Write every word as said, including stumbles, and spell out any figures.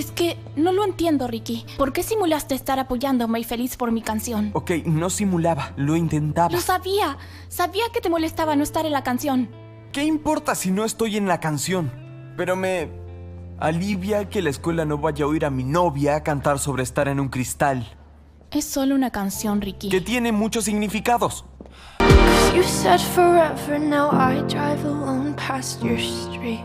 Es que no lo entiendo, Ricky. ¿Por qué simulaste estar apoyándome y feliz por mi canción? Ok, no simulaba, lo intentaba. ¡Lo sabía! Sabía que te molestaba no estar en la canción. ¿Qué importa si no estoy en la canción? Pero me alivia que la escuela no vaya a oír a mi novia a cantar sobre estar en un cristal. Es solo una canción, Ricky. Que tiene muchos significados. You said forever, now I drive alone past your street.